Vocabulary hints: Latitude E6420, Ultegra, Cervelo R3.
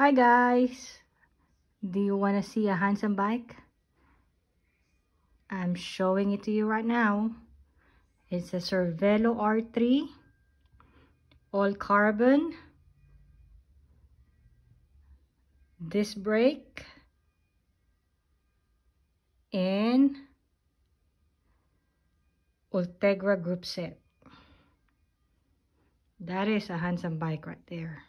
Hi guys, do you want to see a handsome bike? I'm showing it to you right now. It's a Cervelo R3, all carbon, disc brake, and Ultegra group set. That is a handsome bike right there.